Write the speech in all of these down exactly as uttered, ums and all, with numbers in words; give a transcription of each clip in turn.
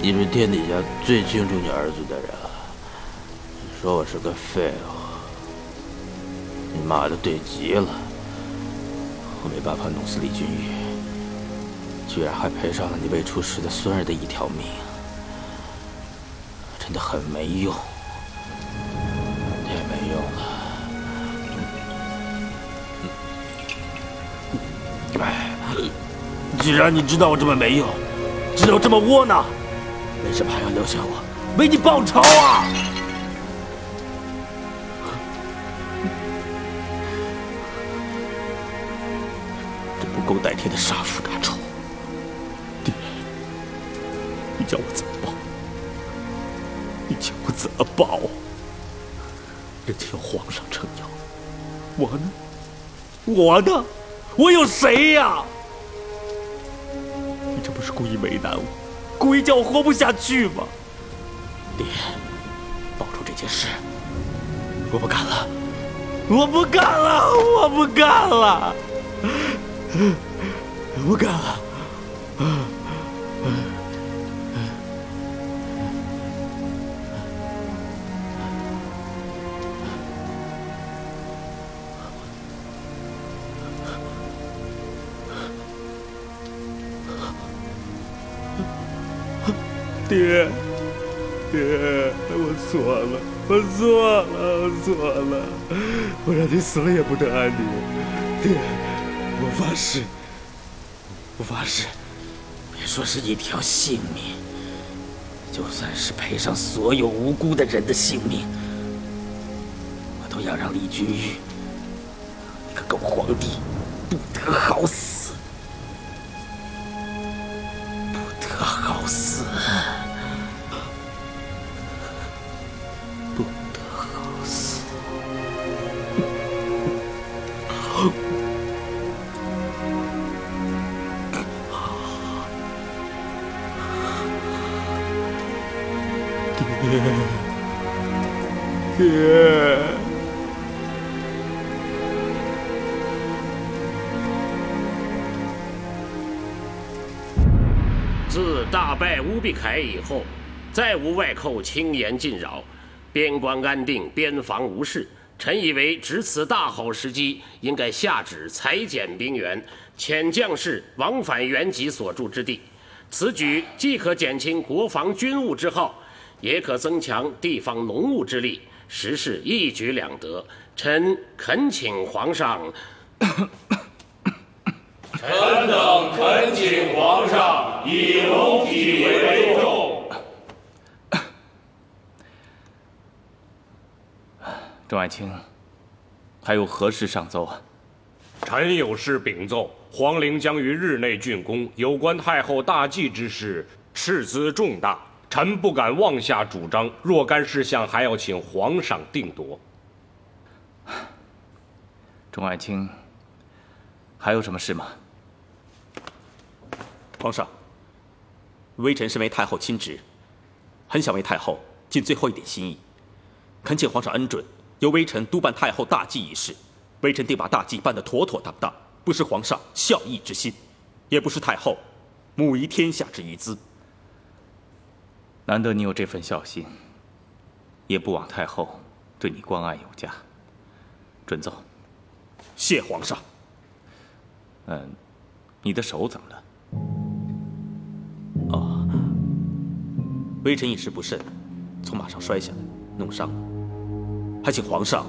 你是天底下最清楚你儿子的人，你说我是个废物，你妈的对极了！我没办法弄死李俊宇，居然还赔上了你未出世的孙儿的一条命，真的很没用，太没用了！哎，既然你知道我这么没用，知道我这么窝囊。 为什么还要留下我为你报仇啊？这不共戴天的杀父大仇，你你叫我怎么报？你叫我怎么报？人家有皇上撑腰，我呢？我呢？我有谁呀？你这不是故意为难我？ 故意叫我活不下去吗？爹，报仇这件事，我不干了，我不干了，我不干了，我不干了。爹，爹，我错了，我错了，我错了，我让你死了也不得安宁。爹，我发誓，我发誓，别说是一条性命，就算是赔上所有无辜的人的性命，我都要让李君玉，你个狗皇帝，不得好死！ 好死，不得好死！爹，爹，自大败乌必凯以后，再无外寇轻言进扰，边关安定，边防无事。臣以为，值此大好时机，应该下旨裁减兵员，遣将士往返原籍所驻之地。此举既可减轻国防军务之耗，也可增强地方农务之力，实是一举两得。臣恳请皇上。臣等恳请皇上以龙体为重。郑爱卿，还有何事上奏啊？臣有事禀奏，皇陵将于日内竣工，有关太后大祭之事，事资重大，臣不敢妄下主张。若干事项还要请皇上定夺。郑爱卿，还有什么事吗？ 皇上，微臣身为太后亲侄，很想为太后尽最后一点心意，恳请皇上恩准，由微臣督办太后大祭一事。微臣定把大祭办得妥妥当当，不失皇上孝义之心，也不失太后母仪天下之遗姿。难得你有这份孝心，也不枉太后对你关爱有加。准奏。谢皇上。嗯，你的手怎么了？ 哦，微臣一时不慎，从马上摔下来，弄伤了，还请皇上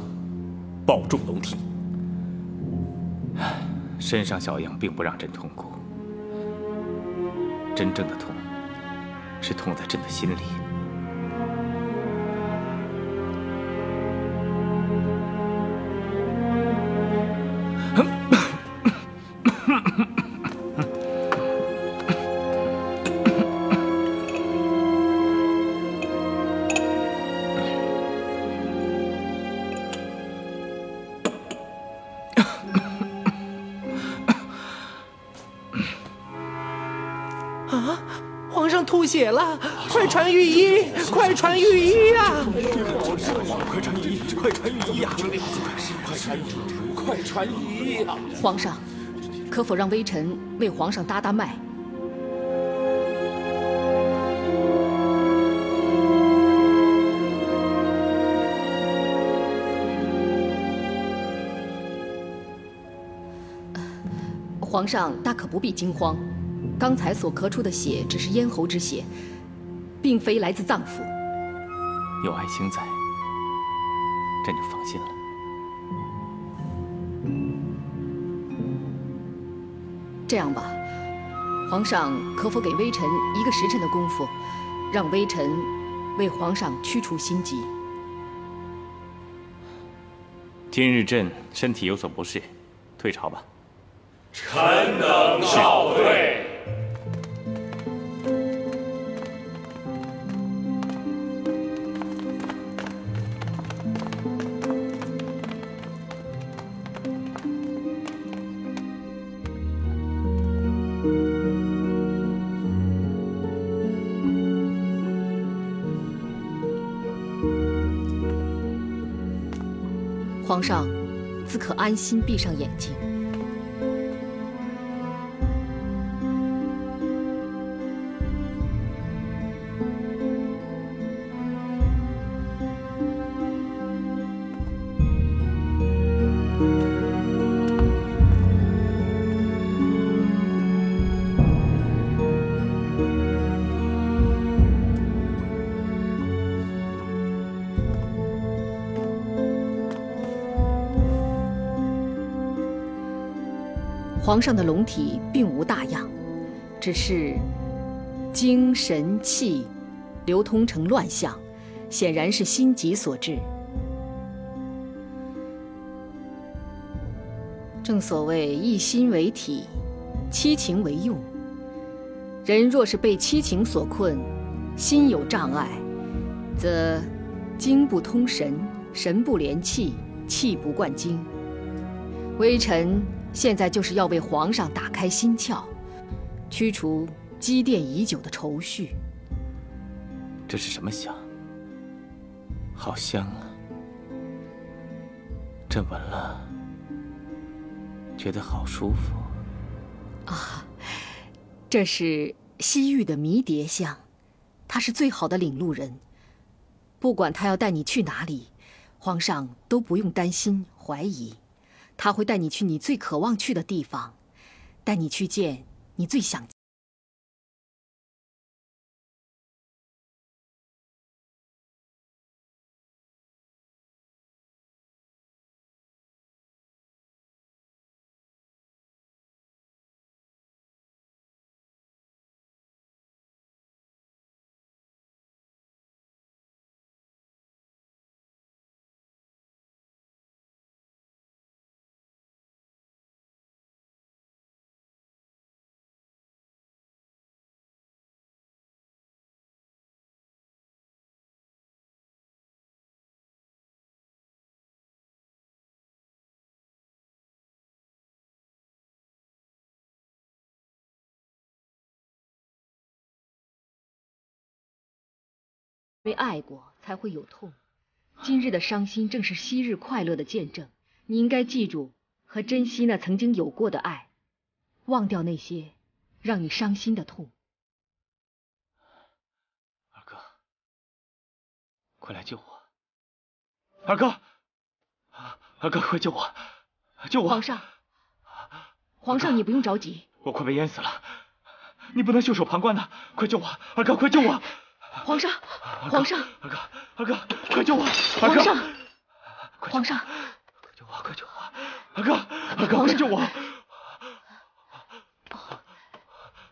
保重龙体。身上小恙并不让朕痛苦，真正的痛是痛在朕的心里。血了！快传御医！快传御医啊！快传御医！快传御医啊！快传御医！快传御医啊！皇上，可否让微臣为皇上搭搭脉？皇上大可不必惊慌，刚才所咳出的血只是咽喉之血，并非来自脏腑。有爱卿在，朕就放心了。 这样吧，皇上可否给微臣一个时辰的功夫，让微臣为皇上驱除心疾？今日朕身体有所不适，退朝吧。臣等告退。皇上，自可安心闭上眼睛。皇上的龙体并无大恙，只是精神气流通成乱象，显然是心疾所致。正所谓一心为体，七情为用。人若是被七情所困，心有障碍，则精不通神，神不连气，气不贯精。微臣 现在就是要为皇上打开心窍，驱除积淀已久的愁绪。这是什么香？好香啊！朕闻了，觉得好舒服。啊，这是西域的迷迭香，它是最好的领路人。不管他要带你去哪里，皇上都不用担心怀疑。 他会带你去你最渴望去的地方，带你去见你最想见。 因为爱过才会有痛，今日的伤心正是昔日快乐的见证。你应该记住和珍惜那曾经有过的爱，忘掉那些让你伤心的痛。二哥，快来救我！二哥，二哥，快救我！救我！皇上，皇上，你不用着急。我快被淹死了，你不能袖手旁观的，快救我！二哥，快救我！ 皇上，皇上，二哥，二哥，快救我！皇上，皇上，快救我！快救我！二哥，二哥，快救我！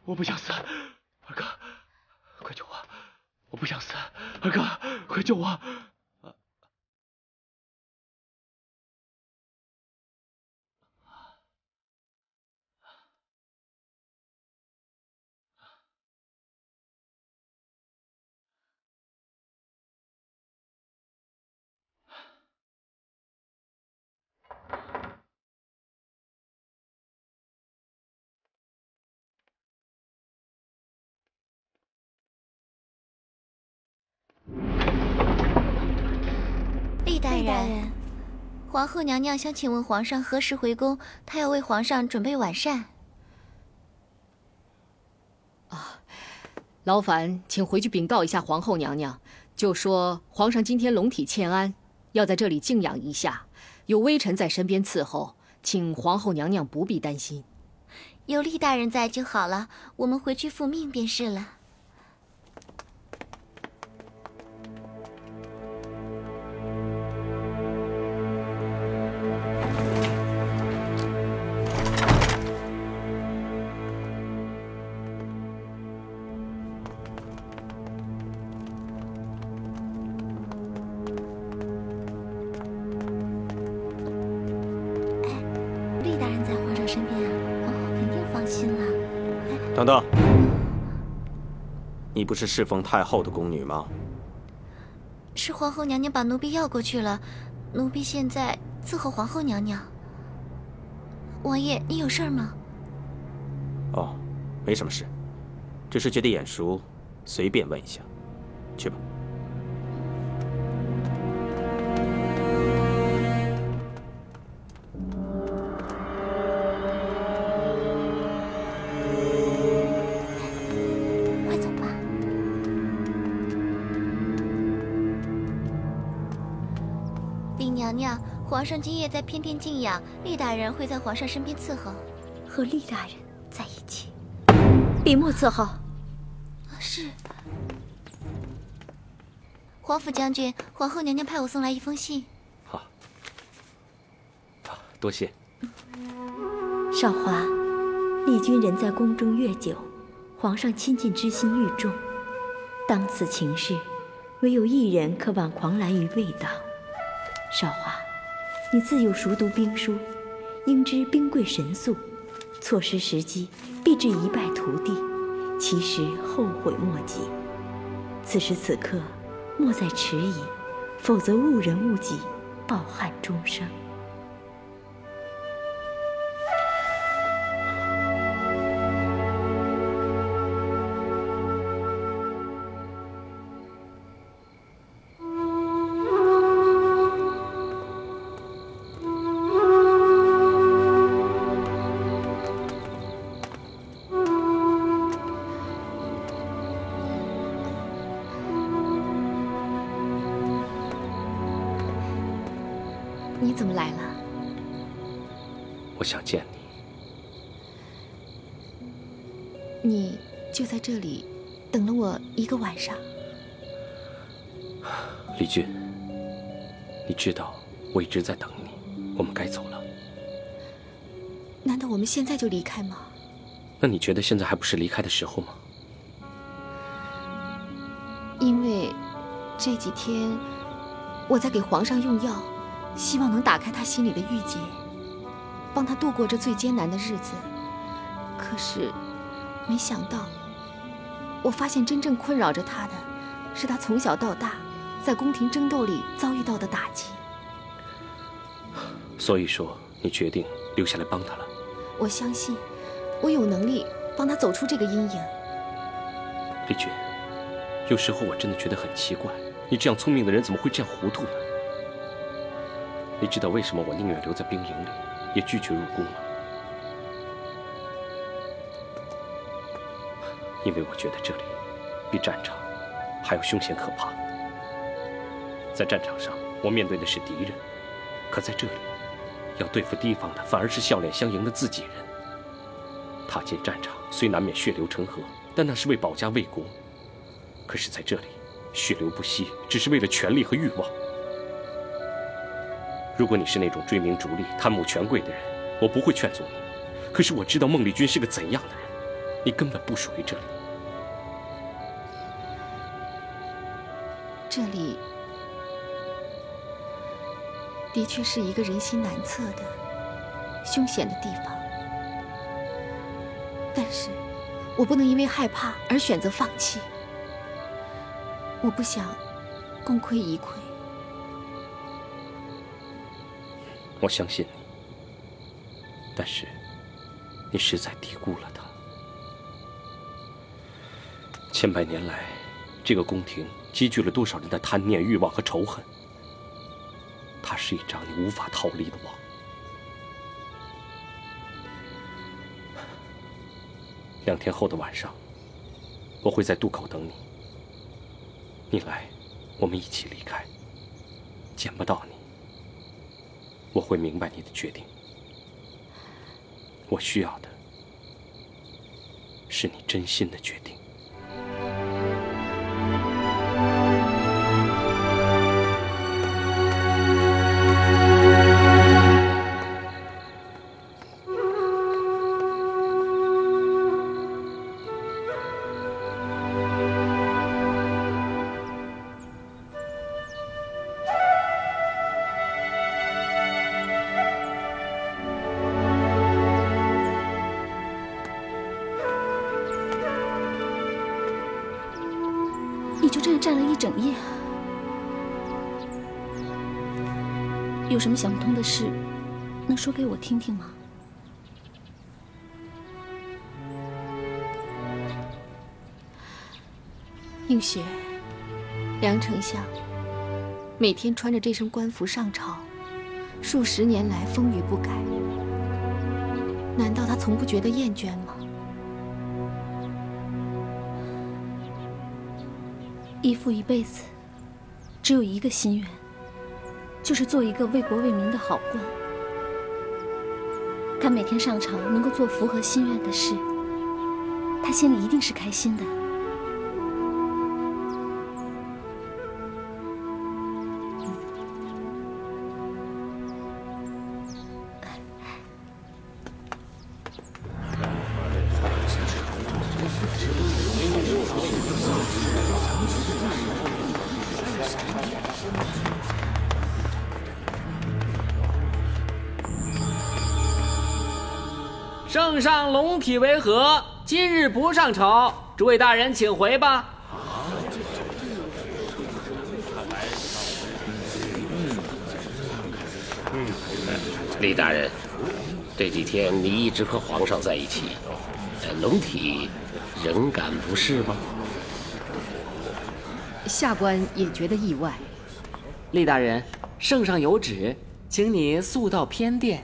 我不想死，二哥，快救我！我不想死，二哥，快救我！ 厉大人，皇后娘娘想请问皇上何时回宫？她要为皇上准备晚膳。啊，劳烦请回去禀告一下皇后娘娘，就说皇上今天龙体欠安，要在这里静养一下，有微臣在身边伺候，请皇后娘娘不必担心。有厉大人在就好了，我们回去复命便是了。哎，厉大人在皇上身边啊。 心了，等等，你不是侍奉太后的宫女吗？是皇后娘娘把奴婢要过去了，奴婢现在伺候皇后娘娘。王爷，你有事儿吗？哦，没什么事，只是觉得眼熟，随便问一下。去吧。皇上今夜在偏殿静养，厉大人会在皇上身边伺候。和厉大人在一起，笔墨伺候。是。皇甫将军，皇后娘娘派我送来一封信。好，多谢。少华，厉君人在宫中越久，皇上亲近之心愈重。当此情势，唯有一人可挽狂澜于未当。少华。 你自幼熟读兵书，应知兵贵神速，错失时机，必致一败涂地，其实后悔莫及。此时此刻，莫再迟疑，否则误人误己，抱憾终生。你怎么来了？我想见你。你就在这里等了我一个晚上。李俊，你知道我一直在等你，我们该走了。难道我们现在就离开吗？那你觉得现在还不是离开的时候吗？因为这几天我在给皇上用药。 希望能打开他心里的郁结，帮他度过这最艰难的日子。可是，没想到，我发现真正困扰着他的，是他从小到大在宫廷争斗里遭遇到的打击。所以说，你决定留下来帮他了。我相信，我有能力帮他走出这个阴影。丽君，有时候我真的觉得很奇怪，你这样聪明的人怎么会这样糊涂呢？ 你知道为什么我宁愿留在兵营里，也拒绝入宫吗？因为我觉得这里比战场还要凶险可怕。在战场上，我面对的是敌人；可在这里，要对付提防的反而是笑脸相迎的自己人。踏进战场虽难免血流成河，但那是为保家卫国；可是在这里，血流不息，只是为了权力和欲望。 如果你是那种追名逐利、贪慕权贵的人，我不会劝阻你。可是我知道孟丽君是个怎样的人，你根本不属于这里。这里的确是一个人心难测的、凶险的地方，但是我不能因为害怕而选择放弃。我不想功亏一篑。 我相信你，但是你实在低估了他。千百年来，这个宫廷积聚了多少人的贪念、欲望和仇恨？它是一张你无法逃离的网。两天后的晚上，我会在渡口等你。你来，我们一起离开。见不到你。 我会明白你的决定。我需要的是你真心的决定。你就这样站了一整夜，有什么想不通的事，能说给我听听吗？映雪，梁丞相每天穿着这身官服上朝，数十年来风雨不改，难道他从不觉得厌倦吗？ 义父一辈子只有一个心愿，就是做一个为国为民的好官。他每天上朝能够做符合心愿的事，他心里一定是开心的。圣上龙体为何？今日不上朝，诸位大人请回吧。李大人，这几天你一直和皇上在一起，龙体仍感不适吗？下官也觉得意外。李大人，圣上有旨，请你速到偏殿。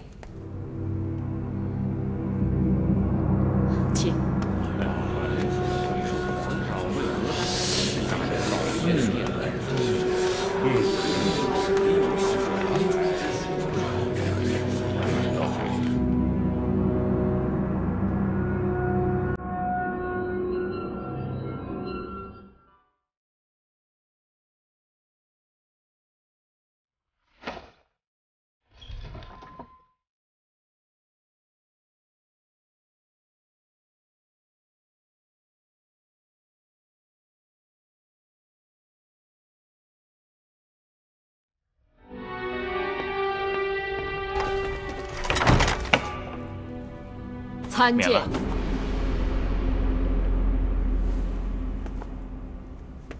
参见。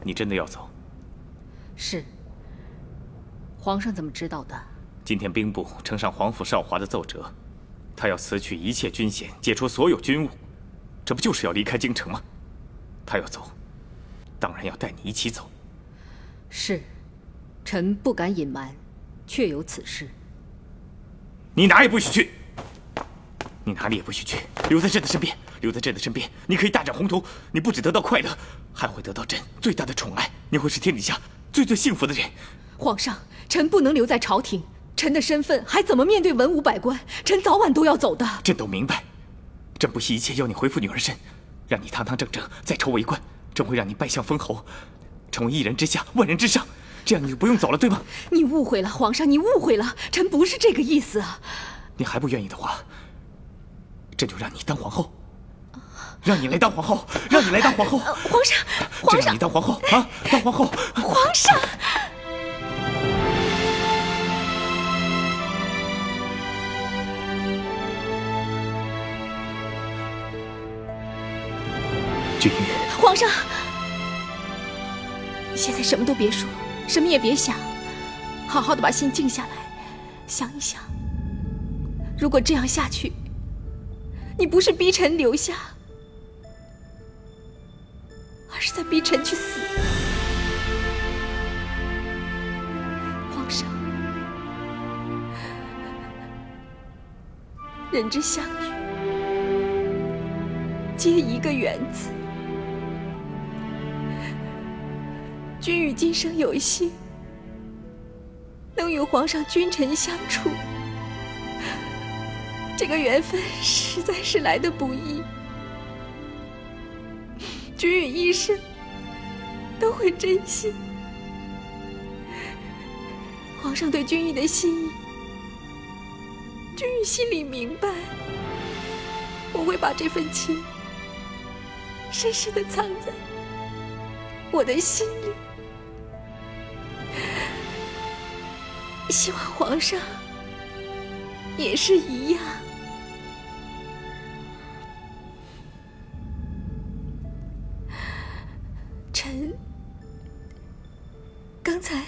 你真的要走？是。皇上怎么知道的？今天兵部呈上皇甫少华的奏折，他要辞去一切军衔，解除所有军务，这不就是要离开京城吗？他要走，当然要带你一起走。是，臣不敢隐瞒，确有此事。你哪也不许去！ 你哪里也不许去，留在朕的身边，留在朕的身边，你可以大展宏图。你不只得到快乐，还会得到朕最大的宠爱。你会是天底下最最幸福的人。皇上，臣不能留在朝廷，臣的身份还怎么面对文武百官？臣早晚都要走的。朕都明白，朕不惜一切要你恢复女儿身，让你堂堂正正在朝为官。朕会让你拜相封侯，成为一人之下，万人之上。这样你就不用走了，对吗？你误会了，皇上，你误会了，臣不是这个意思啊。你还不愿意的话。 朕就让你当皇后，让你来当皇后，让你来当皇后。皇上，朕让你当皇后啊，当皇后。皇上，君玉。皇上，现在什么都别说，什么也别想，好好的把心静下来，想一想，如果这样下去。 你不是逼臣留下，而是在逼臣去死。皇上，人之相遇，皆一个缘字。君与今生有幸，能与皇上君臣相处。 这个缘分实在是来得不易，举与医生都会珍惜。皇上对君玉的心意，君玉心里明白。我会把这份情深深的藏在我的心里，希望皇上也是一样。臣刚才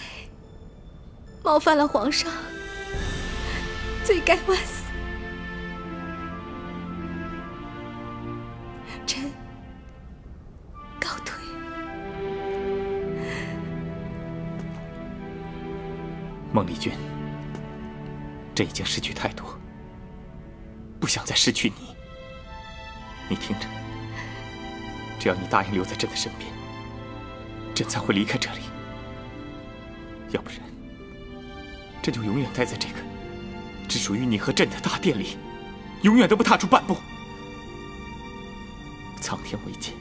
冒犯了皇上，罪该万死。臣告退。孟丽君，这已经失去太多，不想再失去你。你听着，只要你答应留在朕的身边，朕才会离开这里。要不然，朕就永远待在这个只属于你和朕的大殿里，永远都不踏出半步。苍天为鉴，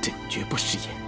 朕绝不食言。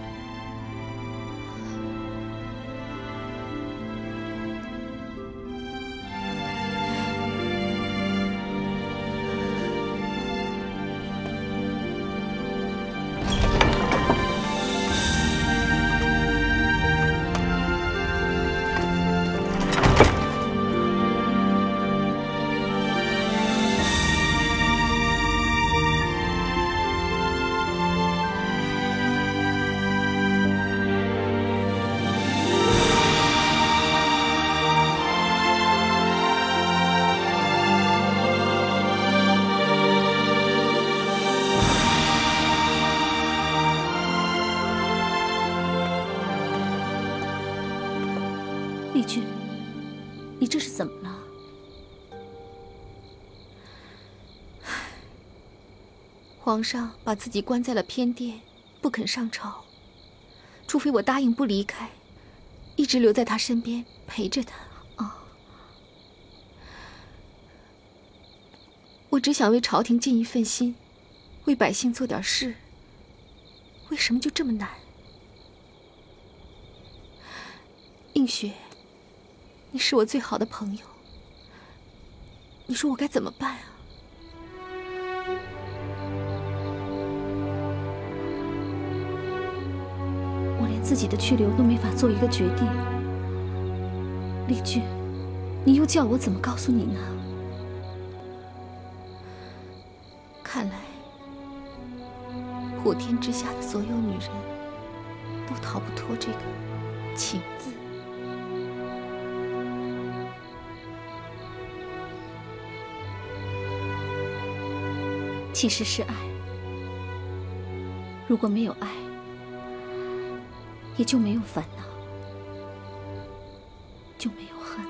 怎么了？皇上把自己关在了偏殿，不肯上朝，除非我答应不离开，一直留在他身边陪着他。啊、哦！我只想为朝廷尽一份心，为百姓做点事，为什么就这么难？映雪。你是我最好的朋友，你说我该怎么办啊？我连自己的去留都没法做一个决定。丽君，你又叫我怎么告诉你呢？看来，普天之下的所有女人都逃不脱这个情字。其实是爱，如果没有爱，也就没有烦恼，就没有恨。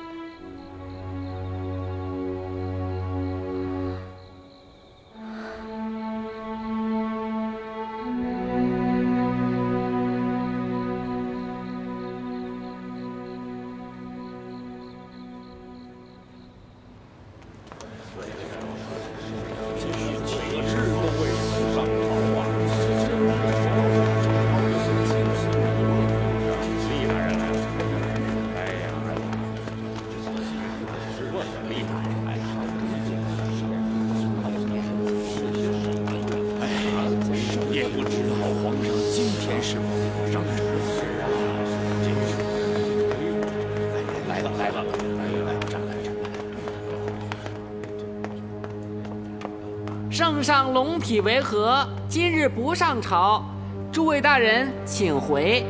圣上龙体为何？今日不上朝，诸位大人请回。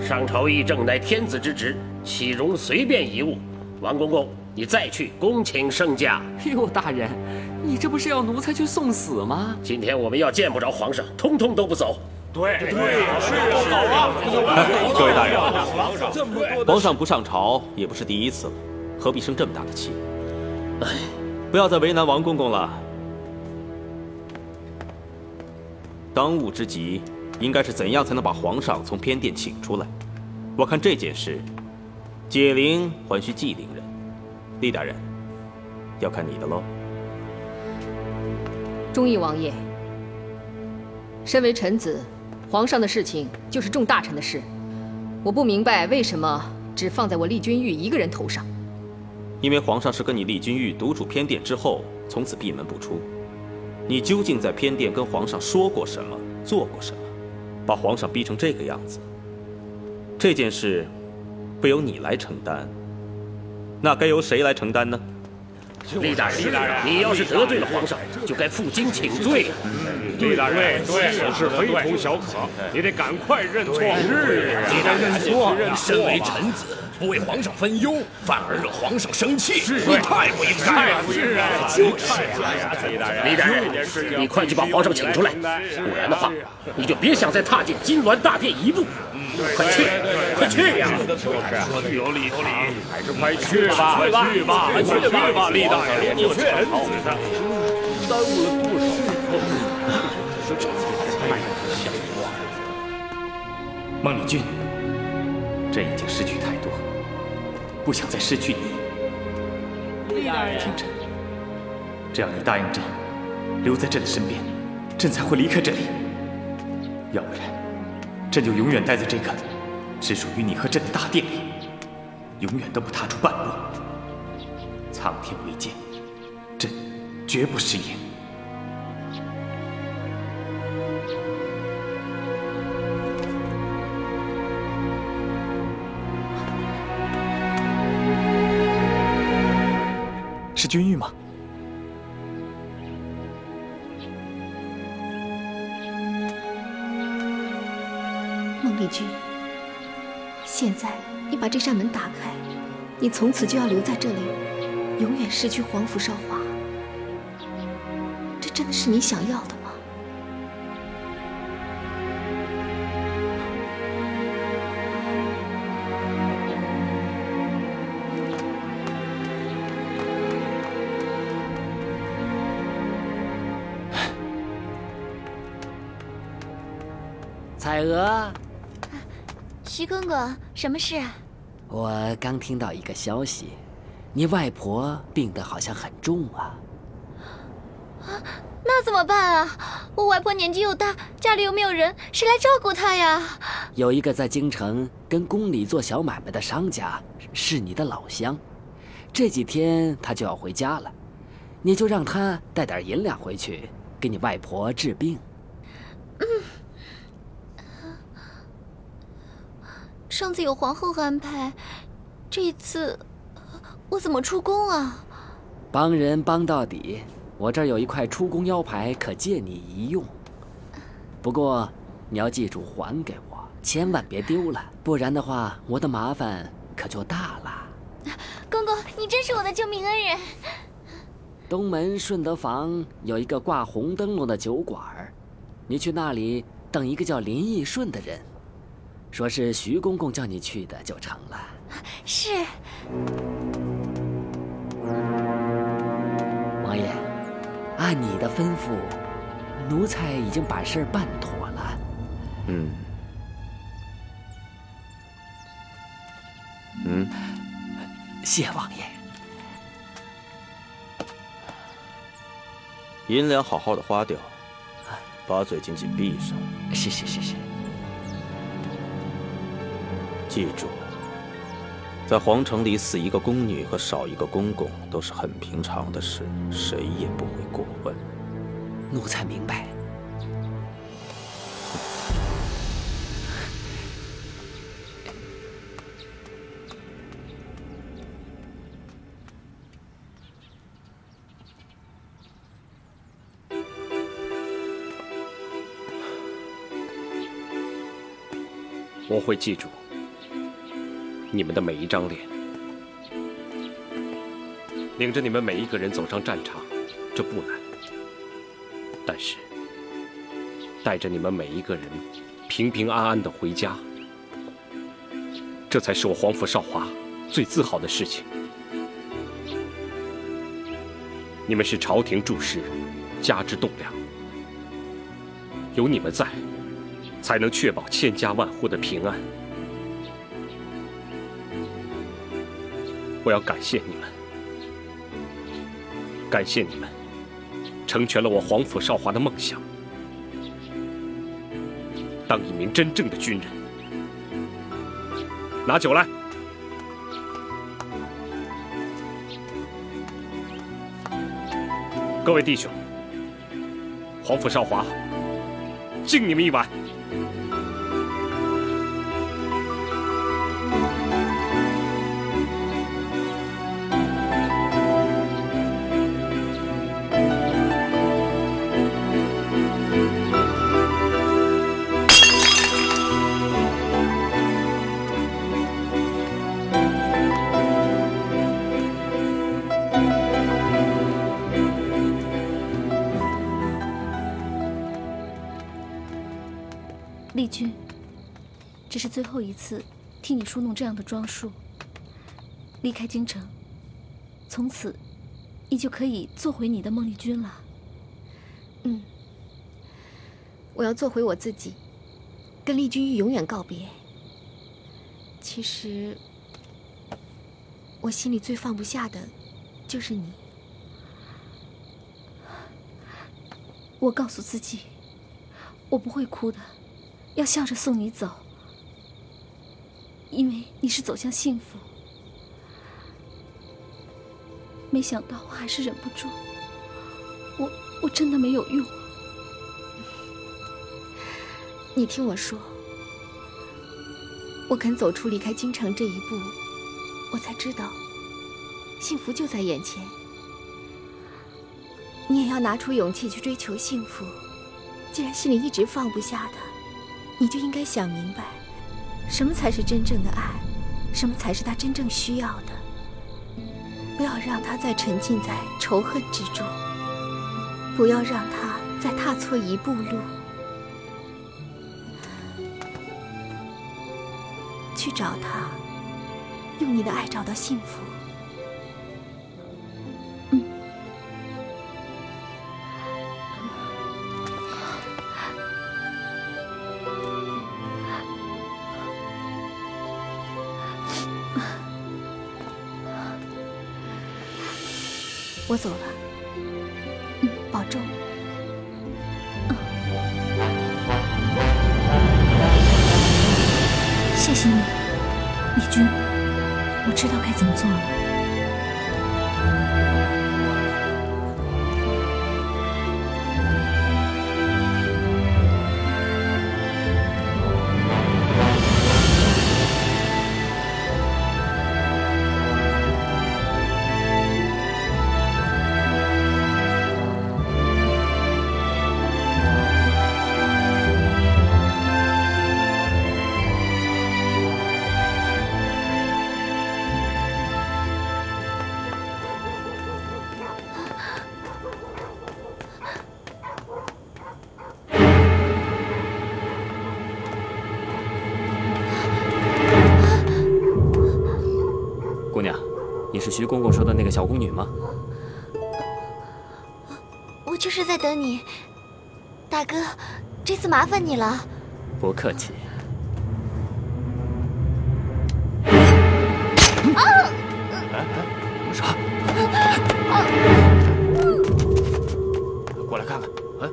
上朝议政乃天子之职，岂容随便贻误？王公公，你再去恭请圣驾。哟，大人，你这不是要奴才去送死吗？今天我们要见不着皇上，通通都不走。对对，是啊，各位大人，皇上不上朝也不是第一次了，何必生这么大的气？哎，不要再为难王公公了。当务之急，应该是怎样才能把皇上从偏殿请出来？我看这件事，解铃还须系铃人。厉大人，要看你的喽。忠义王爷，身为臣子，皇上的事情就是众大臣的事，我不明白为什么只放在我厉君玉一个人头上。因为皇上是跟你厉君玉独处偏殿之后，从此闭门不出。你究竟在偏殿跟皇上说过什么，做过什么，把皇上逼成这个样子？这件事不由你来承担，那该由谁来承担呢？ 厉大人，你要是得罪了皇上，就该负荆请罪。厉大人，此事非同小可，你得赶快认错。你得认错，你身为臣子，不为皇上分忧，反而惹皇上生气，你太不应该了。就是啊，厉大人，你快去把皇上请出来，不然的话，你就别想再踏进金銮大殿一步。 快去，快去呀！说的有理有理，还是快去吧，快去吧，快去吧！厉大人，你去，耽误了多少功夫？孟丽君，朕已经失去太多，不想再失去你。厉大人，听朕，只要你答应朕，留在朕的身边，朕才会离开这里。要不然。 朕就永远待在这个只属于你和朕的大殿里，永远都不踏出半步。苍天为鉴，朕绝不食言。是君玉吗？ 丽君，现在你把这扇门打开，你从此就要留在这里，永远失去皇甫少华。这真的是你想要的吗？彩娥。 徐公公，什么事啊？我刚听到一个消息，你外婆病得好像很重啊。啊，那怎么办啊？我外婆年纪又大，家里又没有人，谁来照顾她呀？有一个在京城跟宫里做小买卖的商家，是你的老乡，这几天他就要回家了，你就让他带点银两回去，给你外婆治病。嗯。 上次有皇后安排，这次我怎么出宫啊？帮人帮到底，我这儿有一块出宫腰牌，可借你一用。不过你要记住还给我，千万别丢了，不然的话我的麻烦可就大了。公公，你真是我的救命恩人。东门顺德坊有一个挂红灯笼的酒馆，你去那里等一个叫林义顺的人。 说是徐公公叫你去的就成了。是。王爷，按你的吩咐，奴才已经把事儿办妥了。嗯。嗯。谢王爷。银两好好的花掉，把嘴紧紧闭上。是是是是。 记住，在皇城里死一个宫女和少一个公公都是很平常的事，谁也不会过问。奴才明白。我会记住。 你们的每一张脸，领着你们每一个人走上战场，这不难。但是，带着你们每一个人平平安安的回家，这才是我皇甫少华最自豪的事情。你们是朝廷柱石，家之栋梁。有你们在，才能确保千家万户的平安。 我要感谢你们，感谢你们，成全了我皇甫少华的梦想。当一名真正的军人。拿酒来。 各位弟兄，皇甫少华，敬你们一碗。丽君，这是最后一次替你梳弄这样的装束。离开京城，从此你就可以做回你的孟丽君了。嗯，我要做回我自己，跟丽君玉永远告别。其实，我心里最放不下的，就是你。我告诉自己，我不会哭的。 要笑着送你走，因为你是走向幸福。没想到我还是忍不住，我我真的没有用。你听我说，我肯走出离开京城这一步，我才知道，幸福就在眼前。你也要拿出勇气去追求幸福，既然心里一直放不下的。 你就应该想明白，什么才是真正的爱，什么才是他真正需要的。不要让他再沉浸在仇恨之中，不要让他再踏错一步路。去找他，用你的爱找到幸福。嗯，我走了，嗯，保重。 谢谢你，丽君，我知道该怎么做了。徐公公说的那个小宫女吗？我就是在等你，大哥，这次麻烦你了。不客气。啊！没事。过来看看，哎，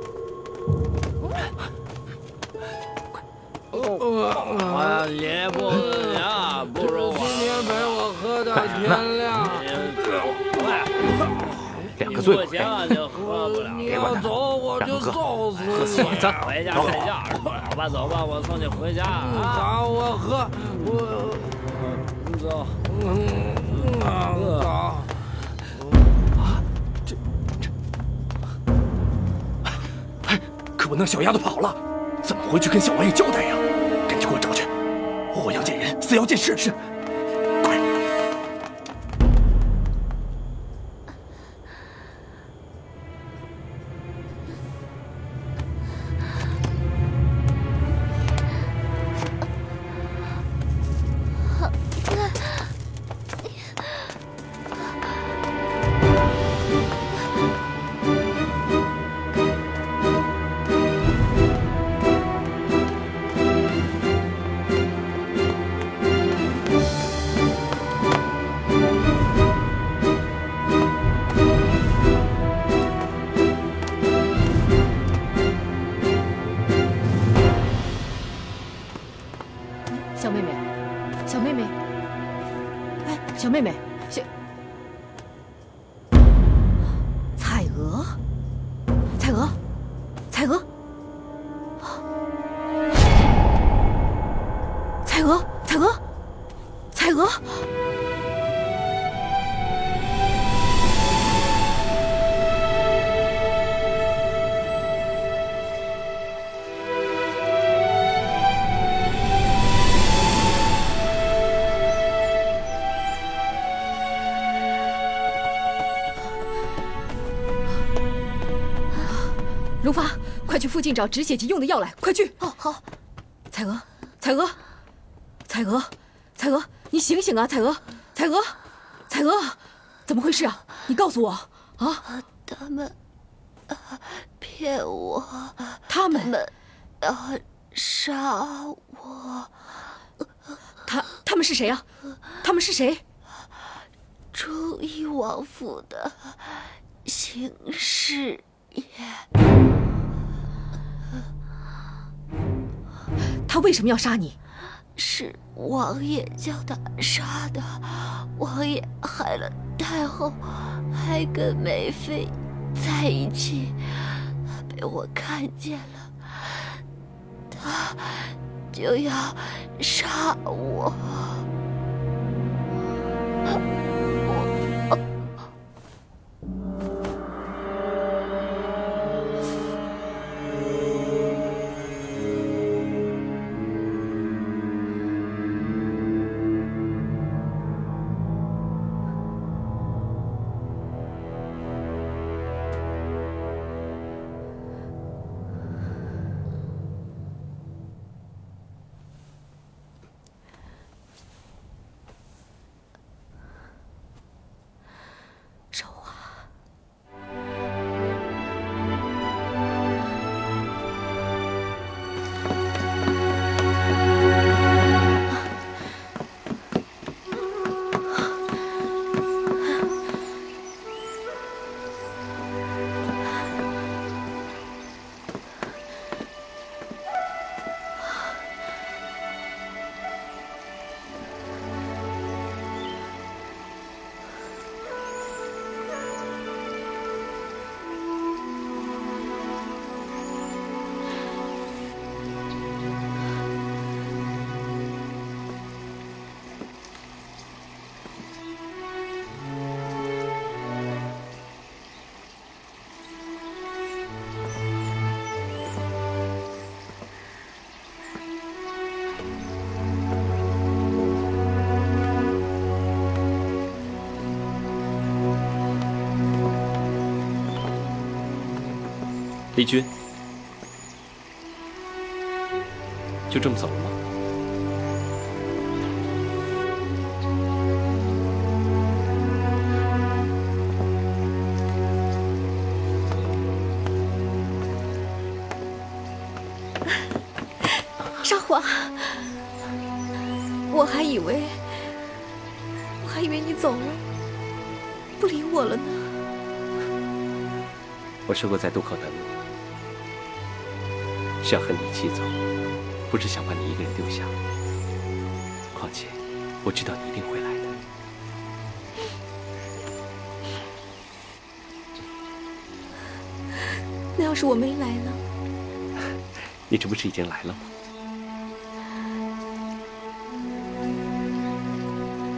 快！我也不呀，不如今天陪我喝到天亮。 两个醉鬼，别管他，让他喝，喝死我！咱回家睡觉，走吧走吧，我送你回家啊！我喝，我走，走啊！这这，哎，可我那小丫头跑了，怎么回去跟小王爷交代呀？赶紧给我找去，我要见人，死要见尸！是。小妹妹，小妹妹，哎，小妹妹，小彩娥，彩娥，彩娥，彩娥，彩娥，彩娥。 荣发，快去附近找止血急用的药来！快去！哦，好。彩娥，彩娥，彩娥，彩娥，你醒醒啊！彩娥，彩娥，彩娥，怎么回事啊？你告诉我啊！他们啊，骗我！他们，他们要杀我！他他们是谁啊？他们是谁？周一王府的邢氏爷。 他为什么要杀你？是王爷叫他杀的。王爷害了太后，还跟梅妃在一起，被我看见了，他就要杀我。我丽君，就这么走了吗？沙皇，我还以为，我还以为你走了，不理我了呢。我说过在渡口等你。 是要和你一起走，不是想把你一个人丢下。况且，我知道你一定会来的。那要是我没来呢？你这不是已经来了吗？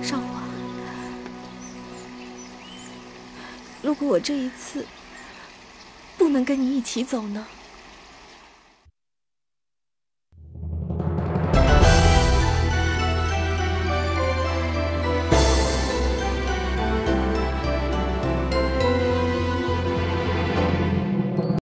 少华，如果我这一次不能跟你一起走呢？